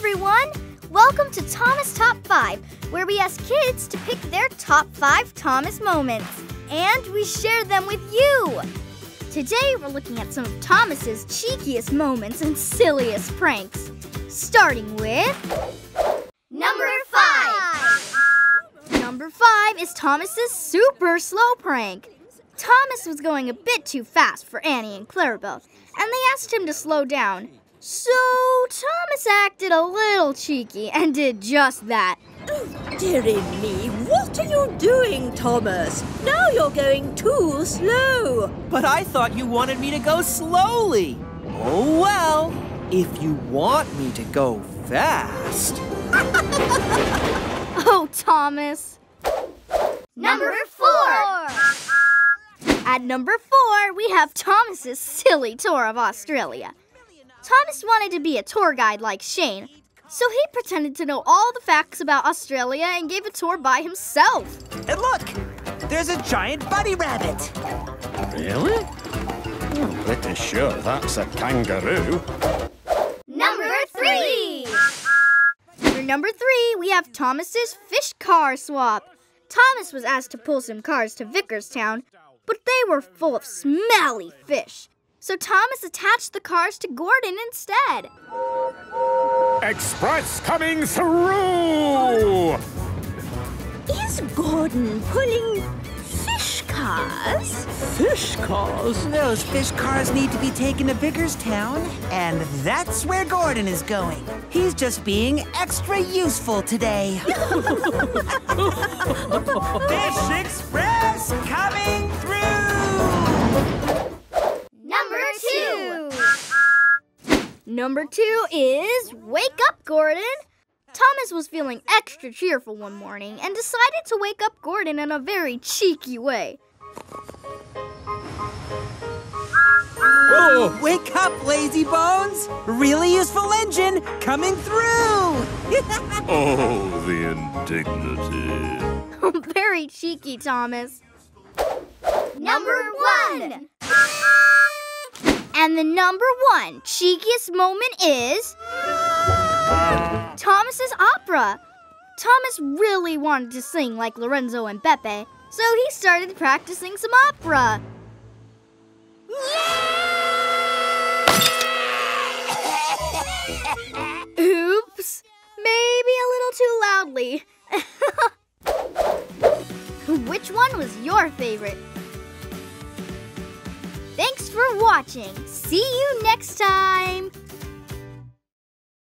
everyone! Welcome to Thomas Top 5, where we ask kids to pick their top 5 Thomas moments, and we share them with you! Today, we're looking at some of Thomas's cheekiest moments and silliest pranks, starting with... Number 5! Number 5 is Thomas's super slow prank. Thomas was going a bit too fast for Annie and Clarabel, and they asked him to slow down. So Thomas acted a little cheeky and did just that. Oh, dearie me, what are you doing, Thomas? Now you're going too slow. But I thought you wanted me to go slowly. Oh, well, if you want me to go fast. Oh, Thomas. Number 4. At number 4, we have Thomas's silly tour of Australia. Thomas wanted to be a tour guide like Shane, so he pretended to know all the facts about Australia and gave a tour by himself. And look, there's a giant bunny rabbit. Really? I'm pretty sure that's a kangaroo. Number 3. For number 3, we have Thomas's fish car swap. Thomas was asked to pull some cars to Vicarstown, but they were full of smelly fish. So Thomas attached the cars to Gordon instead. Express coming through! Is Gordon pulling fish cars? Fish cars? Those fish cars need to be taken to Bickerstown, and that's where Gordon is going. He's just being extra useful today. Fish Express coming through! Number 2! Number 2 is Wake Up, Gordon! Thomas was feeling extra cheerful one morning and decided to wake up Gordon in a very cheeky way. Oh, wake up, Lazy Bones! Really useful engine coming through! Oh, the indignity. Very cheeky, Thomas. Number 1! And the number 1 cheekiest moment is... Thomas's opera. Thomas really wanted to sing like Lorenzo and Pepe, so he started practicing some opera. Yeah! Oops, maybe a little too loudly. Which one was your favorite? Thanks for watching. See you next time.